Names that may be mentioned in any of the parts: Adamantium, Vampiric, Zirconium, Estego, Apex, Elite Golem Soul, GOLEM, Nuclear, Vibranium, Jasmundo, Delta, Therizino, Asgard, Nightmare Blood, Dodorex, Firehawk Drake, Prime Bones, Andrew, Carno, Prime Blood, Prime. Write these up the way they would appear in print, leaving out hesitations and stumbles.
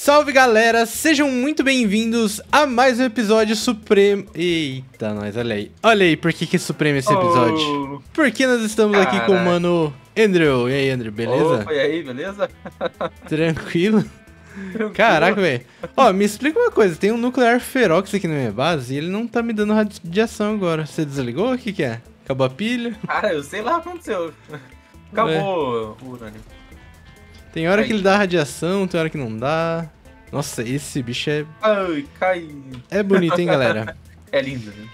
Salve galera, sejam muito bem-vindos a mais um episódio supremo... Eita, nós, olha aí. Olha aí, por que é supremo esse episódio? Porque nós estamos aqui com o mano Andrew. E aí, Andrew, beleza? Opa, e aí, beleza? Tranquilo? Caraca, velho. Ó, me explica uma coisa, tem um nuclear ferox aqui na minha base e ele não tá me dando radiação agora. Você desligou? O que que é? Acabou a pilha? Cara, eu sei lá o que aconteceu. Acabou o urânio. Tem hora que ele dá radiação, tem hora que não dá. Nossa, esse bicho é... Ai, cai. É bonito, hein, galera? É lindo, né?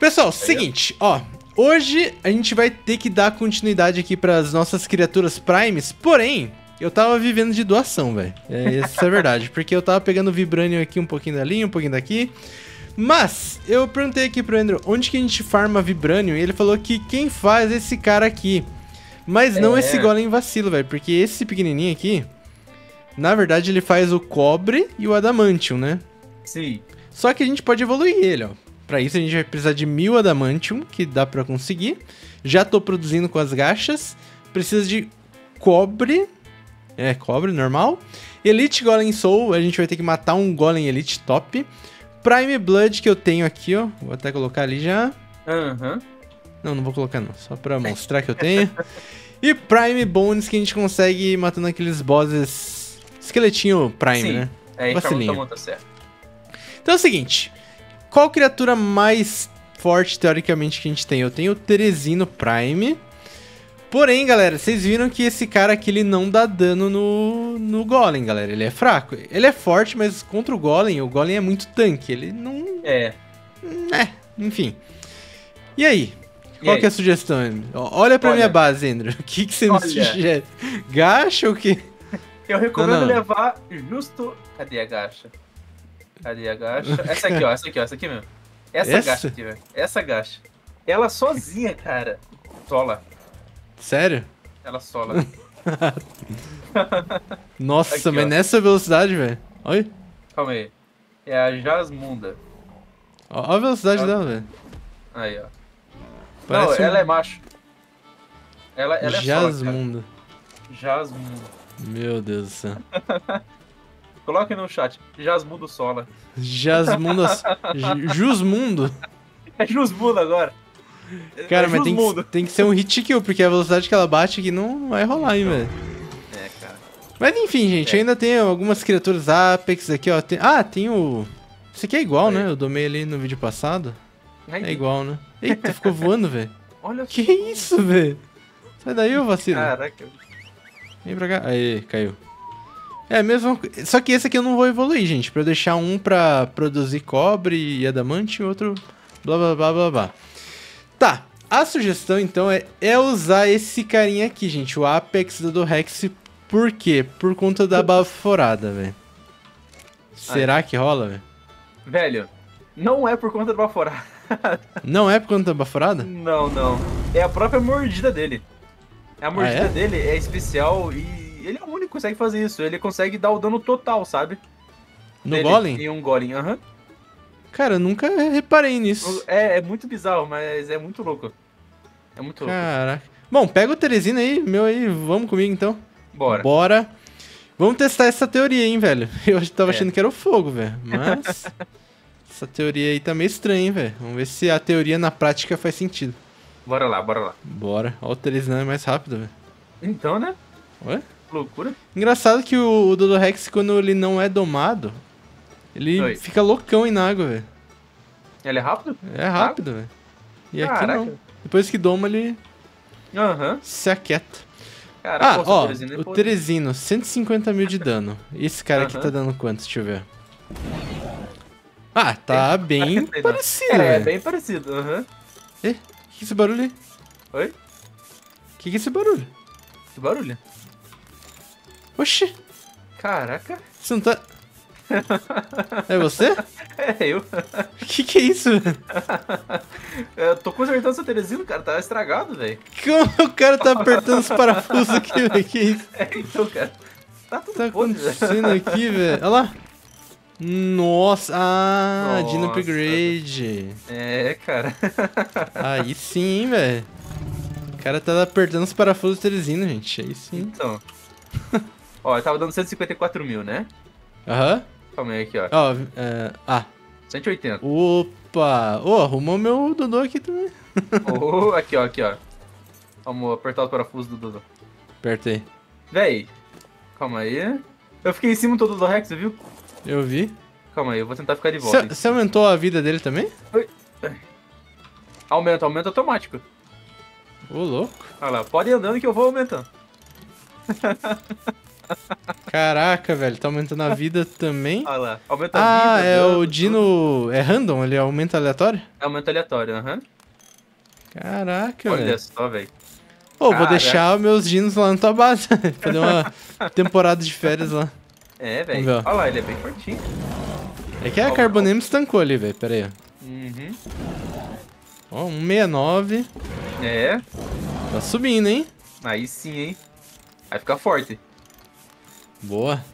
Pessoal, seguinte, ó. Hoje a gente vai ter que dar continuidade aqui pras nossas criaturas primes, porém... Eu tava vivendo de doação, velho. Isso é verdade, porque eu tava pegando Vibranium aqui, um pouquinho dali, um pouquinho daqui. Mas, eu perguntei aqui pro Andrew, onde que a gente farma Vibranium? E ele falou que quem faz é esse cara aqui. Mas não esse golem vacilo, velho, porque esse pequenininho aqui, na verdade, ele faz o cobre e o Adamantium, né? Sim. Só que a gente pode evoluir ele, ó. Pra isso a gente vai precisar de 1000 Adamantium, que dá pra conseguir. Já tô produzindo com as gachas. Precisa de cobre... É, cobre, normal. Elite Golem Soul, a gente vai ter que matar um Golem Elite top. Prime Blood que eu tenho aqui, ó. Vou até colocar ali já. Aham. Uhum. Não, não vou colocar não. Só pra mostrar que eu tenho. E Prime Bones que a gente consegue matando aqueles bosses... Esqueletinho Prime, sim, né? É, vacilinho. Tá certo. Então é o seguinte. Qual criatura mais forte, teoricamente, que a gente tem? Eu tenho o Therizino Prime... Porém, galera, vocês viram que esse cara aqui, ele não dá dano no Golem, galera. Ele é fraco. Ele é forte, mas contra o Golem é muito tanque. Ele não... Enfim. E aí? Qual que é a sugestão, Andrew? Olha pra minha base, Andrew. O que você me sugere? Gacha ou o quê? Eu recomendo levar justo... Cadê a gacha? Cadê a gacha? Essa aqui, ó. Essa aqui, ó. Essa aqui mesmo. Essa gacha aqui, velho. Essa gacha. Ela sozinha, cara. Sola. Sério? Ela sola. Nossa, aqui, mas ó, nessa velocidade, velho. Olha. Calma aí. É a Jasmundo. Olha a velocidade dela, velho. Aí, ó. Parece ela é macho. Ela é Jasmundo. Sola, Jasmundo. Meu Deus do céu. Coloque no chat. Jasmundo sola. Jasmundo. Jusmundo? É Jusmundo agora. Cara, mas tem que ser um hit kill, porque a velocidade que ela bate aqui não vai rolar, hein, velho. É, cara. Mas enfim, gente, ainda tem algumas criaturas Apex aqui, ó. Tem o... Isso aqui é igual, né? Eu domei ali no vídeo passado. É igual, né? Eita, ficou voando, velho. Olha que isso, velho. Sai daí, ô vacilo. Caraca. Vem pra cá. Aí, caiu. É a mesma coisa. Só que esse aqui eu não vou evoluir, gente. Pra eu deixar um pra produzir cobre e adamante e outro... Blá, blá, blá, blá, blá. Tá, a sugestão então é usar esse carinha aqui, gente, o Apex do Dodorex. Por quê? Por conta da baforada, velho. Será que rola, velho? Velho, não é por conta da baforada. Não é por conta da baforada? Não, não. É a própria mordida dele. A mordida dele é especial e ele é o único que consegue fazer isso. Ele consegue dar o dano total, sabe? No golem? Em um golem, aham. Cara, eu nunca reparei nisso. É muito bizarro, mas é muito louco. É muito louco. Caraca. Bom, pega o Therizino aí, meu aí, vamos comigo então. Bora. Bora. Vamos testar essa teoria, hein, velho. Eu tava achando que era o fogo, velho. Mas essa teoria aí tá meio estranha, hein, velho. Vamos ver se a teoria na prática faz sentido. Bora lá, bora lá. Bora. Ó, o Therizino é mais rápido, velho. Então, né? Ué? Loucura. Engraçado que o Dodorex, quando ele não é domado... Ele fica loucão aí na água, velho. Ele é rápido? É rápido, velho. E caraca, aqui não. Depois que doma, ele se aquieta. Caraca, ó, o Therizino, 150.000 de dano. Esse cara aqui tá dando quanto? Deixa eu ver. Ah, tá bem parecido, velho. É, bem parecido, E? Que é esse barulho aí? Oi? Que é esse barulho? Que barulho? Oxi. Caraca. Você não tá... É você? É eu. Que é isso? Eu tô consertando seu Therizino, cara. Tá estragado, velho. Como o cara tá apertando os parafusos aqui, velho? Que isso? Então, cara. Tá tudo acontecendo aqui, velho. Olha lá. Nossa. Dino Upgrade. É, cara. Aí sim, velho. O cara tá apertando os parafusos do Therizino, gente. Aí sim. Então. Ó, eu tava dando 154.000, né? Aham. Calma aí aqui, ó. Ó, ah. 180. Opa! Ô, arrumou meu Dodô aqui também. Oh, aqui, ó, aqui, ó. Vamos apertar os parafusos do Dodô. Apertei. Véi, calma aí. Eu fiquei em cima do Dodorex, você viu? Eu vi. Calma aí, eu vou tentar ficar de volta. Você aumentou a vida dele também? Oi. Aumenta, aumenta automático. Ô, louco. Olha lá, pode ir andando que eu vou aumentando. Caraca, velho, tá aumentando a vida também. Olha lá, aumenta a vida. Ah, é o Dino... É random? Ele aumenta aleatório? É aumenta aleatório, aham. Caraca, velho. Olha só, velho. Ô, vou deixar meus dinos lá na tua base. Fazer uma temporada de férias lá. É, velho. Olha lá, ele é bem fortinho. É que a Carbonem estancou ali, velho. Pera aí, ó. Uhum. Ó, 169. É. Tá subindo, hein? Aí sim, hein? Vai ficar forte. Boa.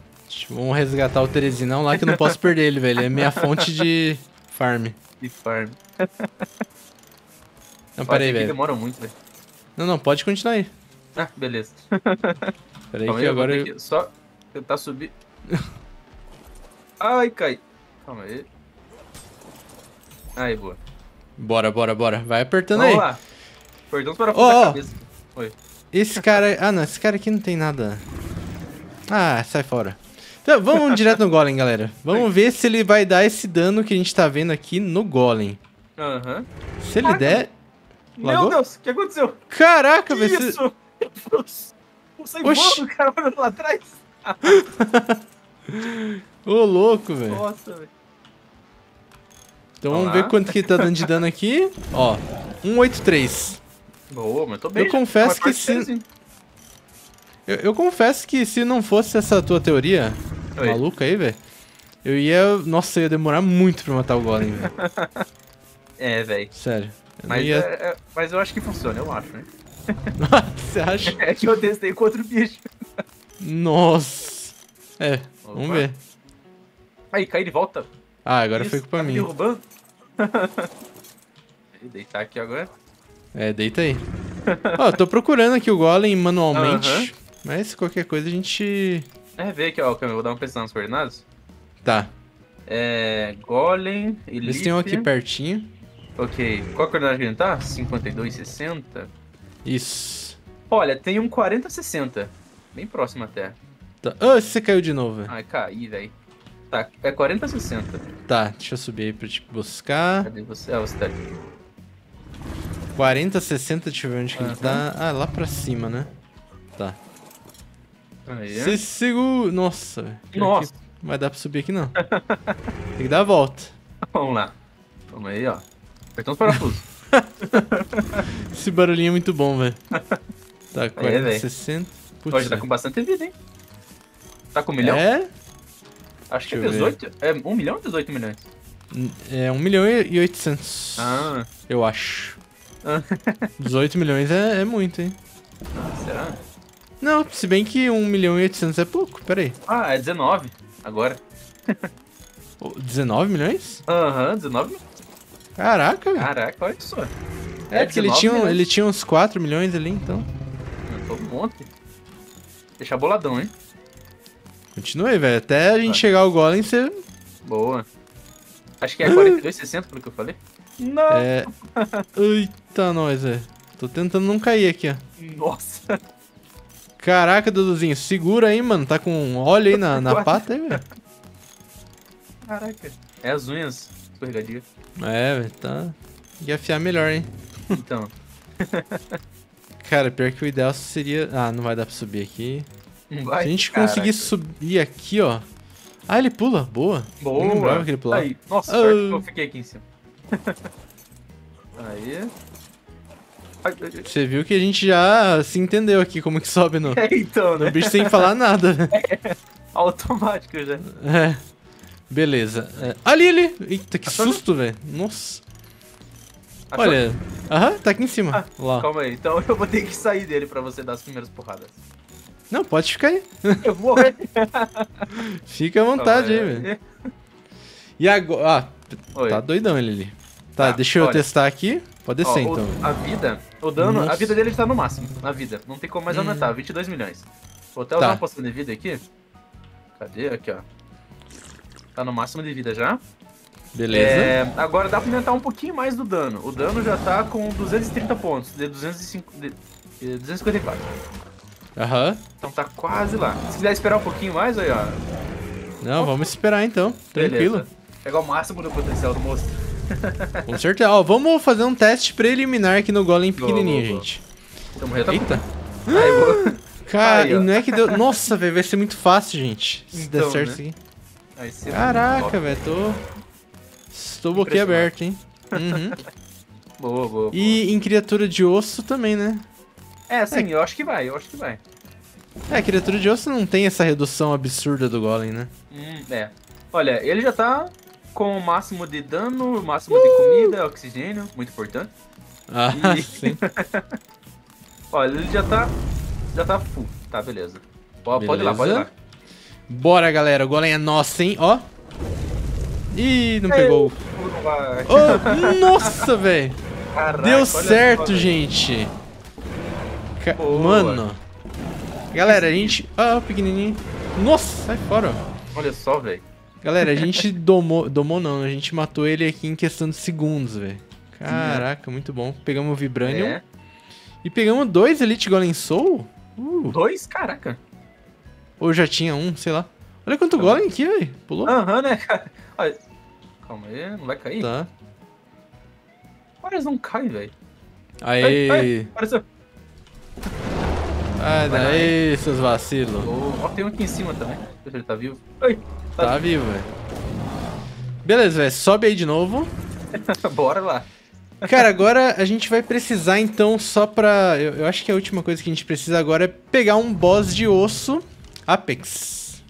Vamos resgatar o Therizino lá que eu não posso perder ele, velho. É minha fonte de farm. De farm. Não, parei, velho. Demora muito, velho. Não, não, pode continuar aí. Ah, beleza. Peraí que agora eu... Só tentar subir. Ai, cai. Calma aí. Aí, boa. Bora, bora, bora. Vai apertando aí. Vamos lá. Apertando os parafusos da cabeça. Oi. Esse cara... Ah, não. Esse cara aqui não tem nada. Ah, sai fora. Então, vamos direto no Golem, galera. Vamos ver se ele vai dar esse dano que a gente tá vendo aqui no Golem. Aham. Se ele der... Lagou? Meu Deus, o que aconteceu? Caraca, velho. Que isso? Você voando, o cara olhando lá atrás. Ô, louco, velho. Nossa, velho. Então vamos ver quanto que tá dando de dano aqui. Ó, 183. Boa, mas tô bem. Eu confesso que se... Eu confesso que se não fosse essa tua teoria maluca aí, velho, eu ia... Nossa, eu ia demorar muito pra matar o Golem, velho. É, velho. Sério. Mas eu acho que funciona, eu acho, né? Você acha? É que eu testei com outro bicho. Nossa. É, opa. Vamos ver. Aí, cai de volta. Ah, agora foi culpa minha. Derrubando. Deitar aqui agora. É, deita aí. Ó, tô procurando aqui o Golem manualmente. Mas qualquer coisa a gente... É, vê aqui, ó. Eu vou dar uma pesquisa nas coordenadas. Tá. É... Golem... Elite. Eles têm um aqui pertinho. Ok, qual a coordenada que a gente tá? 52, 60? Isso. Olha, tem um 40, 60. Bem próximo até. Tá. Ah, você caiu de novo, velho. Ai, caí, velho. Tá, é 40, 60. Tá, deixa eu subir aí pra te buscar. Cadê você? Ah, você tá aqui. 40, 60, deixa eu ver onde que ele tá. Ah, lá pra cima, né? Tá. Aí, você segura... Nossa, velho. Nossa. Não vai dar pra subir aqui, não. Tem que dar a volta. Vamos lá. Vamos aí, ó. Apertando os parafusos. Esse barulhinho é muito bom, velho. Tá, 40, 60. Putz, hoje tá com bastante vida, hein? Tá com 1 milhão? É? Acho que é 18. É 1 milhão ou 18 milhões? É 1 milhão e 800. Ah. Eu acho. 18 milhões é muito, hein? Ah, será? Não, se bem que 1 milhão e 800 é pouco, peraí. Ah, é 19 agora. 19 milhões? Aham, 19 milhões. Caraca, velho. Caraca, olha só. É, porque ele tinha uns 4 milhões ali, então. Todo um monte. Deixar boladão, hein? Continuei, velho. Até a gente chegar ao Golem, você... Boa. Acho que é 42,60, pelo que eu falei. Não! É... Eita, nós, velho. Tô tentando não cair aqui, ó. Nossa. Caraca, Duduzinho. Segura aí, mano. Tá com óleo aí na pata aí, velho. Caraca. É as unhas. Escorregadia. É, velho, tá... Ia afiar melhor, hein? Então. Cara, pior que o ideal seria... Ah, não vai dar pra subir aqui. Não vai? Se a gente conseguir subir aqui, ó... Ah, ele pula. Boa. Boa. Eu não lembrava que ele pulava. Aí. Nossa, eu fiquei aqui em cima. Aí. Você viu que a gente já se entendeu aqui como que sobe no... É, então, né? No bicho sem falar nada. É, automático já. É. Beleza. É. Ali, ali! Eita, que susto, velho. Nossa. Olha. Aham, tá aqui em cima. Lá. Calma aí. Então eu vou ter que sair dele pra você dar as primeiras porradas. Não, pode ficar aí. Eu vou. Fica à vontade aí, velho. E agora... Ah, tá doidão ele ali. Tá, deixa eu testar aqui. Pode descer, então. A vida, o dano... Nossa. A vida dele tá no máximo. A vida. Não tem como mais aumentar. 22 milhões. Vou até usar uma poção de vida aqui. Cadê? Aqui, ó. Tá no máximo de vida já. Beleza. É, agora dá pra aumentar um pouquinho mais do dano. O dano já tá com 230 pontos, de 254. Aham. Então tá quase lá. Se quiser esperar um pouquinho mais, aí ó. Não, vamos esperar então. Tranquilo. Beleza. Pegar o máximo do potencial do monstro. Com certeza. Ó, vamos fazer um teste preliminar aqui no Golem pequenininho, gente. Eita. Aí, cara, aí, e não é que deu... Nossa, velho, vai ser muito fácil, gente. Se então, der certo isso aqui. Caraca, velho, Estou boquiaberto, hein. Uhum. Boa, boa. E em criatura de osso também, né? É, sim, eu acho que vai, É, criatura de osso não tem essa redução absurda do Golem, né? É. Olha, ele já tá com o máximo de dano, o máximo de comida, oxigênio, muito importante. Ah, sim. Olha, ele já tá full. Tá, beleza. Ó, beleza. Pode ir lá, Bora, galera. O Golem é nosso, hein? Ó. Ih, não pegou. Oh, nossa, velho. Deu certo, gente. Mano. Galera, a gente... Ó, pequenininho. Nossa, sai fora. Olha só, velho. Galera, a gente domou... Domou não, a gente matou ele aqui em questão de segundos, velho. Caraca, muito bom. Pegamos o Vibranium. É. E pegamos 2 Elite Golem Soul? 2? Caraca. Ou já tinha um, sei lá. Olha quanto Golem aqui, velho. Pulou. Aham, né, cara? Olha. Calma aí, não vai cair? Tá. Olha, eles não caem, velho. Aê. Ai, apareceu. Ai, daí, seus vacilos. Ó, tem um aqui em cima também. Ele tá vivo. Ai, tá vivo, velho. Beleza, velho. Sobe aí de novo. Bora lá. Cara, agora a gente vai precisar, então, só pra... Eu acho que a última coisa que a gente precisa agora é pegar um boss de osso Apex.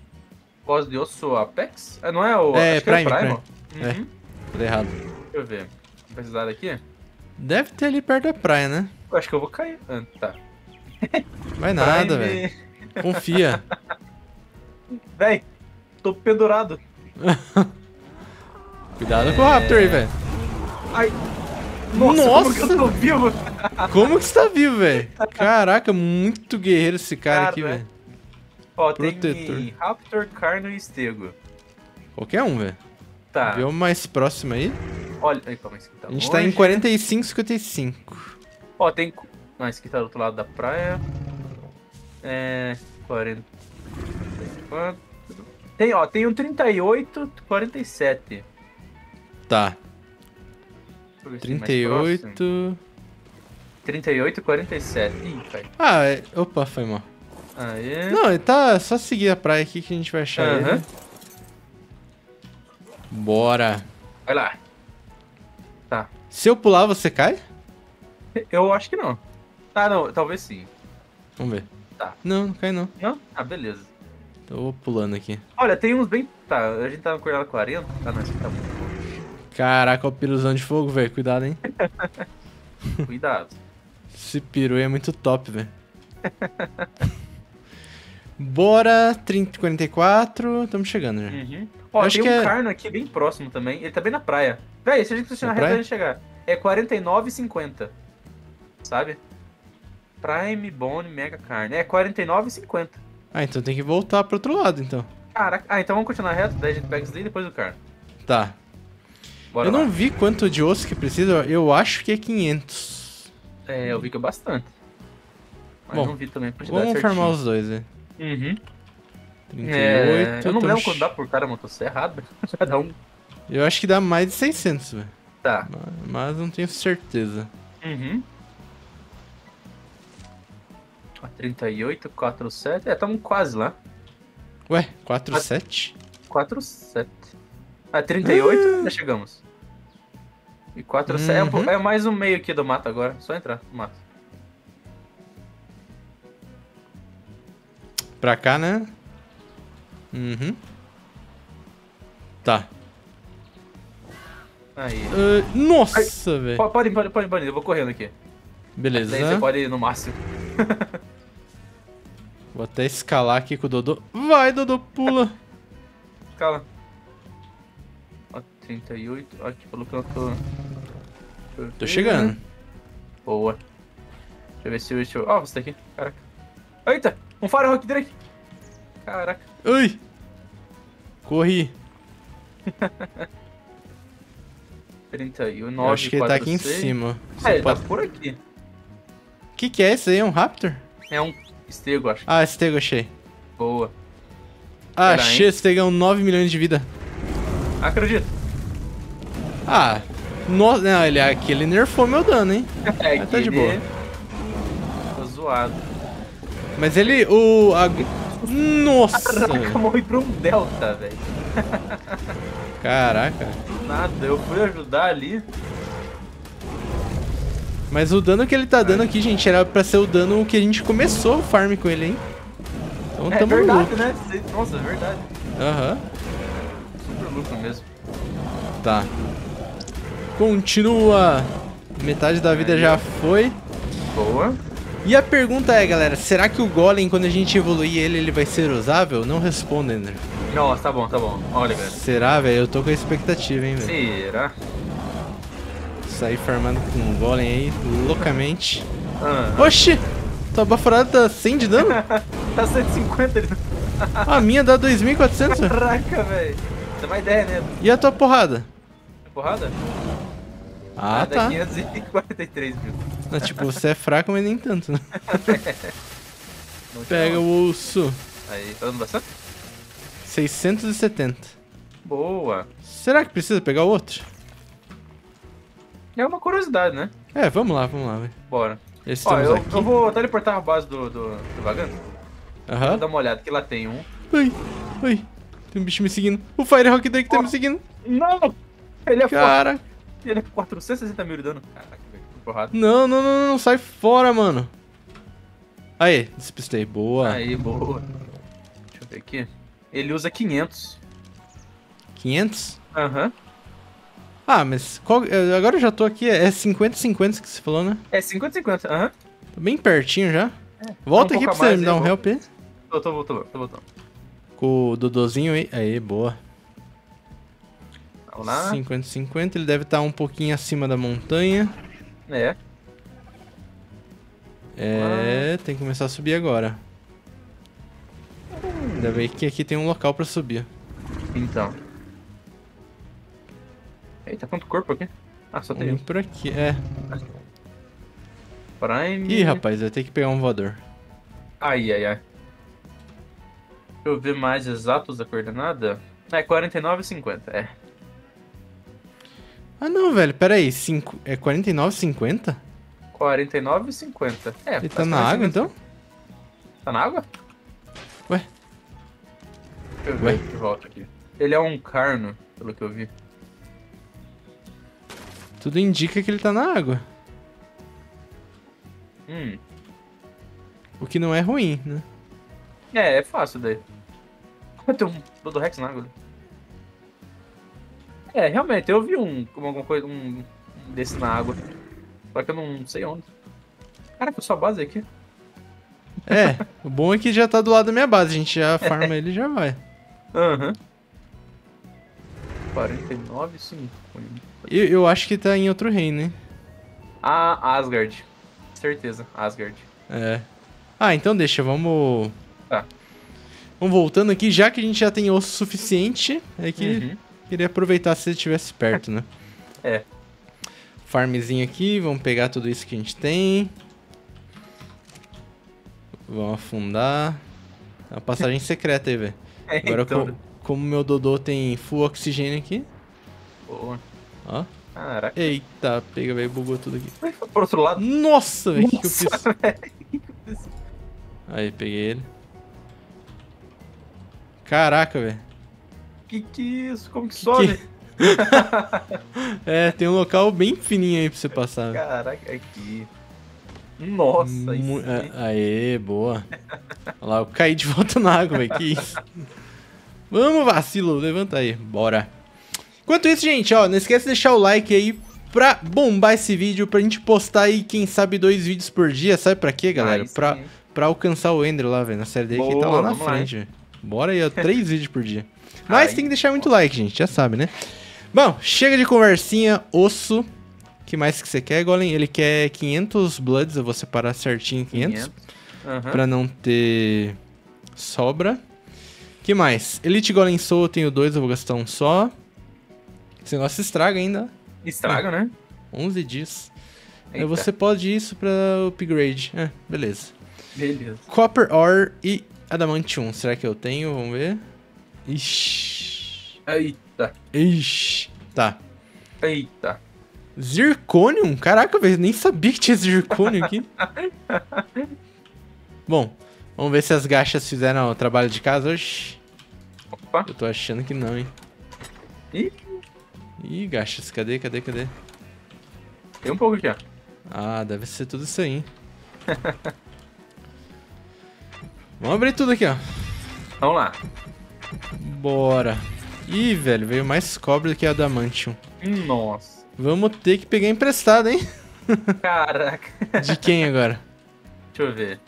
Boss de osso Apex? Não é o... É, acho Prime, que é o Prime. Uhum. É, falei errado. Deixa eu ver. Vou precisar daqui? Deve ter ali perto da praia, né? Eu acho que eu vou cair. Ah, tá. Vai nada, velho. Confia. Véi, tô pendurado. Cuidado com o Raptor aí, velho. Ai... Nossa, como que eu tô vivo? Como que você tá vivo, velho? Caraca, muito guerreiro esse cara aqui, velho. Ó, protetor. Tem Raptor, Carno e Estego. Qualquer um, velho. Tá. Vê o mais próximo aí. Olha, aí, calma, esse aqui tá longe. A gente tá em 45, 55. Ó, tem... Ah, esse aqui tá do outro lado da praia. É... 44... Tem, ó, tem um 38, 47. Tá. 38, 47. Ih, cara. Ah, opa, foi mal. Aê. Não, ele tá só seguir a praia aqui que a gente vai achar ele. Bora. Vai lá. Tá. Se eu pular, você cai? Eu acho que não. Ah, não, talvez sim. Vamos ver. Tá. Não, não cai não. Não? Ah, beleza. Tô pulando aqui. Olha, tem uns bem... Tá, a gente tá no coordenada 40. Ah, não, esse aqui tá muito bom. Caraca, o piruzão de fogo, velho. Cuidado, hein? Cuidado. Esse peru é muito top, velho. Bora, 30, 44. Estamos chegando já. Uhum. Ó, tem um Carno aqui bem próximo também. Ele tá bem na praia. Véi, se a gente pressionar reto, a gente chegar. É 49,50. Sabe? Prime, Bone, Mega Carno. É 49,50. Ah, então tem que voltar pro outro lado, então. Caraca. Ah, então vamos continuar reto. Daí a gente pega isso daí e depois o Carno. Tá. Bora lá. Não vi quanto de osso que precisa, eu acho que é 500. É, eu vi que é bastante. Mas bom, não vi também a quantidade certinha. Vamos farmar os dois, né? Uhum. 38... eu não lembro quanto dá por cara, mano, tô errado. Dá um... Eu acho que dá mais de 600, velho. Tá. Mas não tenho certeza. Uhum. 38, 47... É, estamos quase lá. Ué, 47? 47... Ah, 38, já chegamos. E 47, é mais um meio aqui do mato agora, só entrar no mato. Pra cá, né? Uhum. Tá. Aí. Nossa, velho. Pode ir, eu vou correndo aqui. Beleza. Aí você pode ir no máximo. Vou até escalar aqui com o Dodô. Vai, Dodô, pula. Escala. 38, aqui pelo que eu tô... Tô chegando. Boa. Deixa eu ver se eu... Ó, você tá aqui. Caraca. Eita! Um Firehawk Drake! Caraca. Ui! Corri. 31, 9, acho que 4, ele tá aqui 6. Em cima. Ah, ele pode... tá por aqui. O que é isso aí? É um Raptor? É um Estego, acho. Ah, Estego, achei. Boa. Ah, achei, Estegão, 9 milhões de vida. Acredito. Ah, no... não, ele aqui, ele nerfou meu dano, hein? É, tá de boa. Tô zoado. Mas ele, o... A... Nossa! Caraca, morri pra um Delta, velho. Caraca. Nada, eu fui ajudar ali. Mas o dano que ele tá dando aqui, gente, era pra ser o dano que a gente começou o farm com ele, hein? Então tamo verdade, louco. Né? Nossa, é verdade. Aham. Super lucro mesmo. Tá. Continua. Metade da vida já foi. Boa. E a pergunta é, galera, será que o Golem, quando a gente evoluir ele, ele vai ser usável? Não responda, Andrew. Nossa, tá bom, tá bom. Olha, galera. Será, velho? Eu tô com a expectativa, hein, velho. Será? Sair farmando com um Golem aí, loucamente. Oxi! Tua baforada tá 100 de dano? Tá 150 de dano. A minha dá 2400? Caraca, velho. Dá uma ideia, né? E a tua porrada? A porrada? Ah, tá. Dá 543 mil. Não, tipo, você é fraco, mas nem tanto, né? Pega o osso. Aí, tá dando bastante? 670. Boa. Será que precisa pegar o outro? É uma curiosidade, né? É, vamos lá, velho. Bora. Ó, eu vou teleportar a base do vagando. Aham. Vou dar uma olhada, que lá tem um. Ui, ui. Tem um bicho me seguindo. O Firehawk Drake tá me seguindo. Não! Ele é cara. Ele é 460 mil de dano. Caraca, velho. Porrada. Não, não, não, não. Sai fora, mano. Aí, despistei. Boa. Aí, boa. Deixa eu ver aqui. Ele usa 500. 500? Aham. Uhum. Ah, mas qual, agora eu já tô aqui, é 50-50 que você falou, né? É 50-50, aham. Uhum. Tô bem pertinho já. É, volta aqui pra você me dar um help aí. Tô voltando. Com o Dodozinho aí. Aí, boa. Vamos lá. 50-50, ele deve estar um pouquinho acima da montanha. É. É, tem que começar a subir agora. Ainda bem que aqui tem um local pra subir. Então. Eita, quanto corpo aqui? Ah, só tem um. Por aqui, é. Prime. Ih, rapaz, vai ter que pegar um voador. Ai, ai, ai. Deixa eu ver mais exatos da coordenada. É 49,50, é. Ah, não, velho, pera aí. É 49,50? 49,50. É, ele tá na água, então? Tá na água? Ué. Deixa eu ver de volta aqui. Ele é um carno, pelo que eu vi. Tudo indica que ele tá na água. O que não é ruim, né? É fácil daí. Tem um Dodorex na água. É, realmente, eu vi alguma coisa, um desse na água. Só que eu não sei onde. Caraca, sua base é aqui. É, o bom é que já tá do lado da minha base. A gente já farma ele e já vai. Aham. 49, sim. Eu acho que tá em outro reino, hein? Ah, Asgard. Certeza, Asgard. É. Ah, então deixa, vamos... Tá. Vamos voltando aqui, já que a gente já tem osso suficiente, é que queria aproveitar se ele estivesse perto, né? É. Farmzinho aqui, vamos pegar tudo isso que a gente tem. Vamos afundar. Uma passagem secreta aí, velho. É, agora então... como meu Dodô tem full oxigênio aqui. Boa. Ó. Caraca. Eita, pega, velho, bugou tudo aqui. Vai pro outro lado. Nossa, velho, o que eu fiz? Aí, peguei ele. Caraca, velho. Que isso? Como que sobe? É, tem um local bem fininho aí pra você passar. Caraca, aqui. Nossa, isso aí. Aê, boa. Olha lá, eu caí de volta na água, velho, que isso. Vamos, vacilo, levanta aí, bora. Enquanto isso, gente, ó, não esquece de deixar o like aí pra bombar esse vídeo, pra gente postar aí, quem sabe, 2 vídeos por dia, sabe pra quê, galera? Pra alcançar o Andrew lá, velho, na série dele, que tá lá na frente, velho. Bora aí, ó, 3 vídeos por dia. Mas tem que deixar muito like, gente, já sabe, né? Bom, chega de conversinha, osso. Que mais que você quer, Golem? Ele quer 500 bloods, eu vou separar certinho 500. Pra não ter sobra. Que mais? Elite Golem Soul eu tenho 2, eu vou gastar um só. Esse negócio estraga ainda. Estraga, né? 11 dias. Eita. Você pode isso pra upgrade. É, beleza. Beleza. Copper Ore e Adamantium. Será que eu tenho? Vamos ver. Ixi. Eita. Ixi. Tá. Eita. Zirconium? Caraca, eu nem sabia que tinha Zirconium aqui. Bom, vamos ver se as gachas fizeram o trabalho de casa hoje. Opa. Eu tô achando que não, hein. Ih. Ih, gachas. Cadê, cadê, cadê? Tem um pouco aqui, ó. Ah, deve ser tudo isso aí, hein. Vamos abrir tudo aqui, ó. Vamos lá. Bora. Ih, velho, veio mais cobre do que Adamantium. Nossa. Vamos ter que pegar emprestado, hein? Caraca. De quem agora? Deixa eu ver.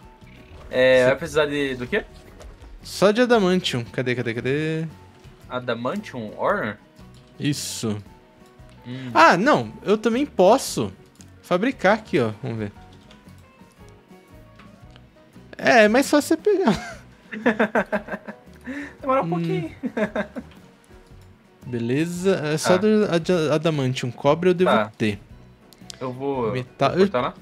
É, vai precisar de... do quê? Só de Adamantium. Cadê, cadê, cadê? Adamantium Ore? Isso. Ah, não. Eu também posso fabricar aqui, ó. Vamos ver. É, mas só você pegar. Demora um pouquinho. Beleza. É só do Adamantium. Cobre eu devo ter. Eu vou... Metal... eu... lá.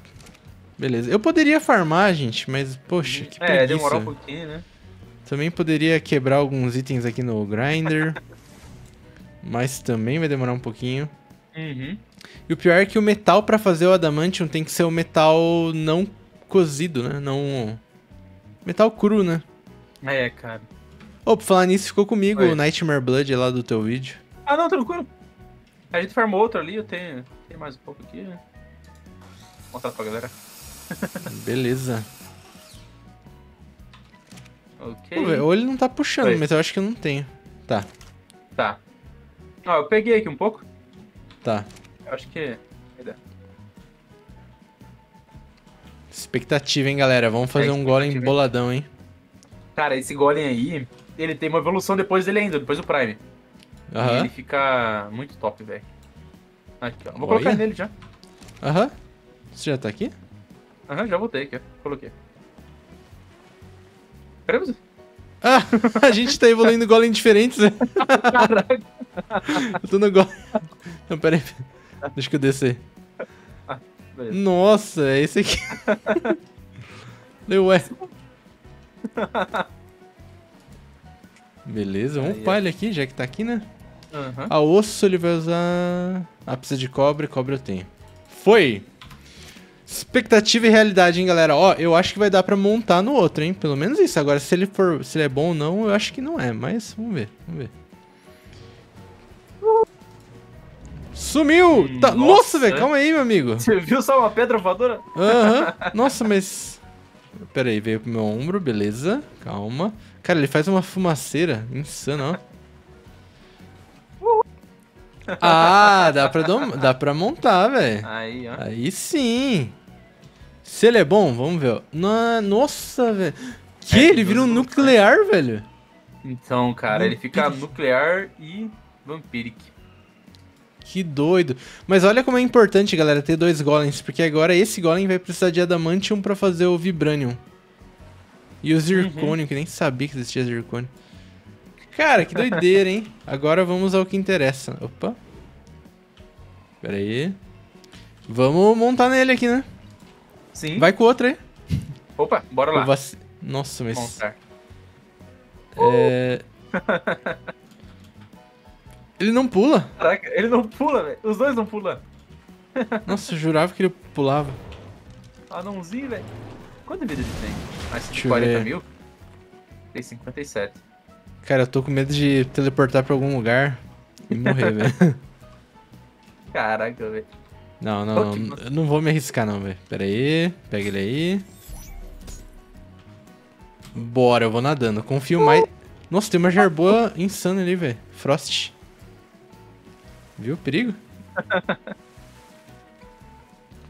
Beleza. Eu poderia farmar, gente, mas, poxa, que preguiça. É, demorou um pouquinho, né? Também poderia quebrar alguns itens aqui no grinder. Mas também vai demorar um pouquinho. Uhum. E o pior é que o metal pra fazer o Adamantium tem que ser o metal não cozido, né? Não... metal cru, né? É, cara. Ô, pra falar nisso, ficou comigo o Nightmare Blood lá do teu vídeo. Ah, não, tranquilo. A gente farmou outro ali, eu tenho, mais um pouco aqui, né? Vou mostrar pra galera. Beleza. Ok. Pô, véio, ou ele não tá puxando, mas eu acho que eu não tenho. Tá. Tá. Ó, eu peguei aqui um pouco. Tá. Eu acho que... expectativa, hein, galera? Vamos fazer um golem boladão, hein? Cara, esse golem aí, ele tem uma evolução depois dele ainda, depois do Prime. Aham. E ele fica muito top, velho. Aqui, ó. Vou colocar nele já. Aham. Você já tá aqui? Aham, já voltei aqui, ó. Coloquei. Peraí, ah, a gente tá evoluindo golem diferentes, né? Caraca. Eu tô no golem... Não, peraí. Deixa que eu descer. Nossa, é esse aqui. Ué. Beleza, vamos upar ele aqui, já que tá aqui, né? Uhum. A osso ele vai usar... ah, precisa de cobre, cobre eu tenho. Foi! Expectativa e realidade, hein, galera? Ó, eu acho que vai dar pra montar no outro, hein? Pelo menos isso. Agora, se ele for, se ele é bom ou não, eu acho que não é, mas vamos ver, vamos ver. Sumiu! Tá... nossa, velho, calma aí, meu amigo. Você viu só uma pedra voadora? Aham. Nossa, mas... pera aí, veio pro meu ombro, beleza. Calma. Cara, ele faz uma fumaceira insana, ó. Ah, dá pra montar, velho. Aí, ó. Aí sim. Se ele é bom, vamos ver, ó. Nossa, velho. Que? Ele vira um nuclear, velho? Então, cara, ele fica nuclear e vampiric. Que doido. Mas olha como é importante, galera, ter dois golems, porque agora esse golem vai precisar de Adamantium pra fazer o Vibranium. E o Zirconium, que nem sabia que existia Zirconium. Cara, que doideira, hein? Agora vamos ao que interessa. Opa. Pera aí. Vamos montar nele aqui, né? Sim. Vai com o outro aí. Opa, bora lá. Nossa, mas... montar. É... ele não pula? Caraca, ele não pula, velho. Os dois não pulam. Nossa, eu jurava que ele pulava. Anãozinho, velho. Quanta vida ele tem? Mais de 40 mil? Tem 57. Cara, eu tô com medo de teleportar pra algum lugar e morrer, velho. Caraca, velho. Não, não, não. Eu não vou me arriscar, não, velho. Pera aí. Pega ele aí. Bora, eu vou nadando. Confio mais... nossa, tem uma jarboa insana ali, velho. Frost. Viu o perigo?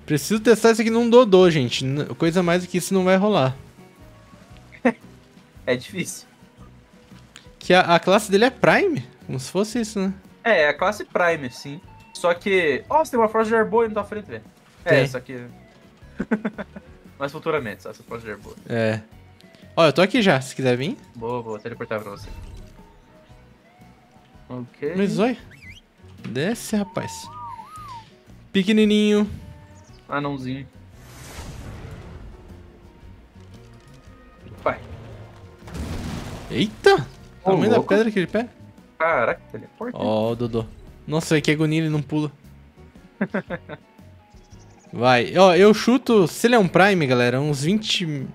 Preciso testar isso aqui num Dodô, gente. Coisa mais do que isso não vai rolar. É difícil. Que a classe dele é Prime? Como se fosse isso, né? É a classe Prime, sim. Só que... ó, você tem uma Frost Arbo aí na tua frente, velho. É, só que... mas futuramente, só essa Frost Arbo. É. Ó, eu tô aqui já, se quiser vir. Boa, vou teleportar pra você. Ok. Mas olha... Desce, rapaz. Pequenininho. Anãozinho. Vai. Eita! O tamanho da pedra aqui de pé. Caraca, teleporte. Ó, o Dodô. Nossa, que agonia, ele não pula. Vai. Ó, eu chuto, se ele é um Prime, galera, uns 20...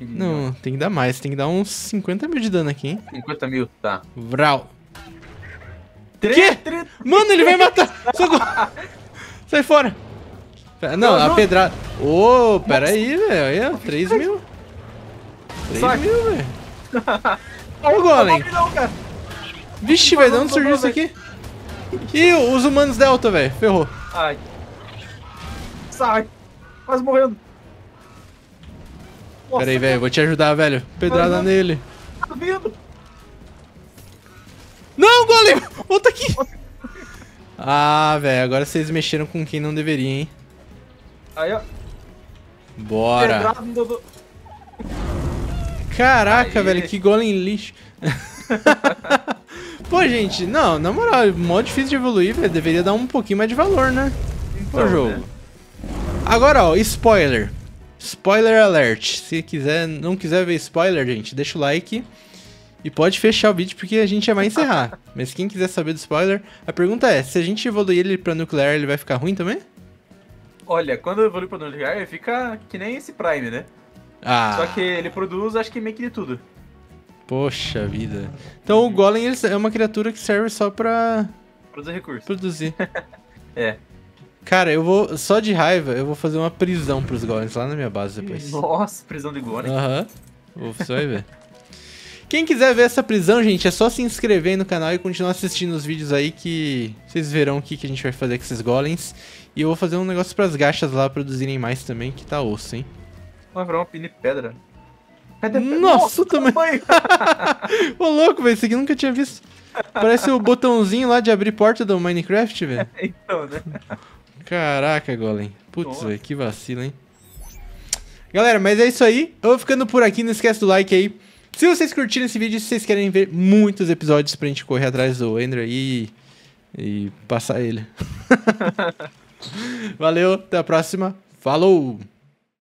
Não, tem que dar mais. Tem que dar uns 50 mil de dano aqui, hein? 50 mil, tá. Vral. Quê? Mano, ele vai matar! Sai fora! Não, não. A pedrada... Ô, pera aí, velho. Aí, ó, 3 mil. 3 mil, velho. Olha o Golem. Vixe, velho, de onde surgiu isso aqui? Ih, os humanos Delta, velho. Ferrou. Ai. Sai. Quase morrendo. Pera aí, velho, vou te ajudar, velho. Pedrada nele. Tá vindo. Não, Golem! Volta aqui! Ah, velho, agora vocês mexeram com quem não deveria, hein? Aí, ó. Bora. Pedrada, Dodô. Caraca, aí, velho, que Golem lixo. Pô, gente, não, na moral, mó difícil de evoluir, velho. Deveria dar um pouquinho mais de valor, né? Então, pro jogo. Né? Agora, ó, spoiler. Spoiler alert, se quiser, não quiser ver spoiler, gente, deixa o like e pode fechar o vídeo porque a gente já vai encerrar. Mas quem quiser saber do spoiler, a pergunta é, se a gente evoluir ele pra nuclear, ele vai ficar ruim também? Olha, quando eu evoluir pra nuclear, ele fica que nem esse Prime, né? Ah. Só que ele produz, acho que meio que de tudo. Poxa vida. Então o Golem é uma criatura que serve só pra... produzir recursos. Produzir. É. Cara, eu vou, só de raiva, eu vou fazer uma prisão pros golems lá na minha base depois. Nossa, prisão de golem. Aham, você vai ver. Quem quiser ver essa prisão, gente, é só se inscrever aí no canal e continuar assistindo os vídeos aí que vocês verão o que, que a gente vai fazer com esses golems. E eu vou fazer um negócio pras gachas lá produzirem mais também, que tá osso, hein. Vai virar uma pilha de pedra. Nossa, tamanho! Ô louco, velho, isso aqui eu nunca tinha visto. Parece o botãozinho lá de abrir porta do Minecraft, velho. Então, né? Caraca, Golem. Putz, velho, que vacilo, hein? Galera, mas é isso aí. Eu vou ficando por aqui, não esquece do like aí. Se vocês curtiram esse vídeo, se vocês querem ver muitos episódios pra gente correr atrás do Andrew e passar ele. Valeu, até a próxima. Falou!